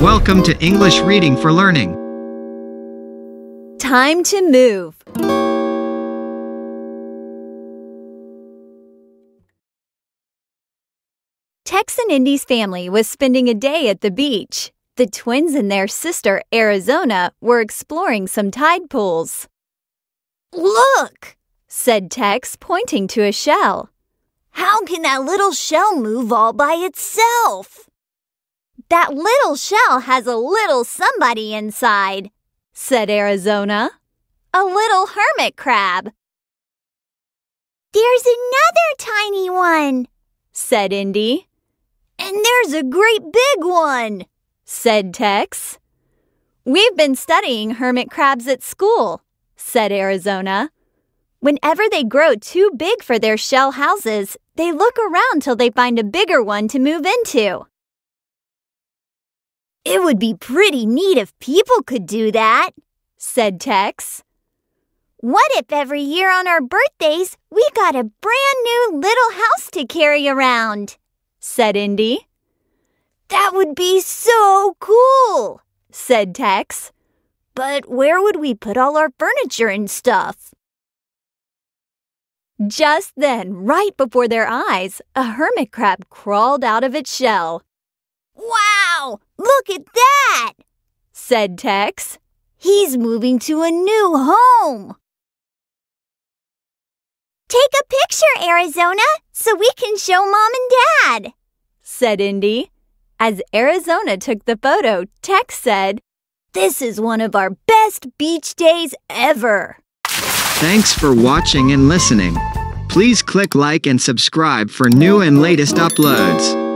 Welcome to English Reading for Learning. Time to move. Tex and Indy's family was spending a day at the beach. The twins and their sister, Arizona, were exploring some tide pools. "Look," said Tex, pointing to a shell. "How can that little shell move all by itself?" "That little shell has a little somebody inside," said Arizona. "A little hermit crab." "There's another tiny one," said Indy. "And there's a great big one," said Tex. "We've been studying hermit crabs at school," said Arizona. "Whenever they grow too big for their shell houses, they look around till they find a bigger one to move into." "It would be pretty neat if people could do that," said Tex. "What if every year on our birthdays we got a brand new little house to carry around?" said Indy. "That would be so cool," said Tex. "But where would we put all our furniture and stuff?" Just then, right before their eyes, a hermit crab crawled out of its shell. "Wow! Look at that!" said Tex. "He's moving to a new home." "Take a picture, Arizona, so we can show Mom and Dad," said Indy. As Arizona took the photo, Tex said, "This is one of our best beach days ever." Thanks for watching and listening. Please click like and subscribe for new and latest uploads.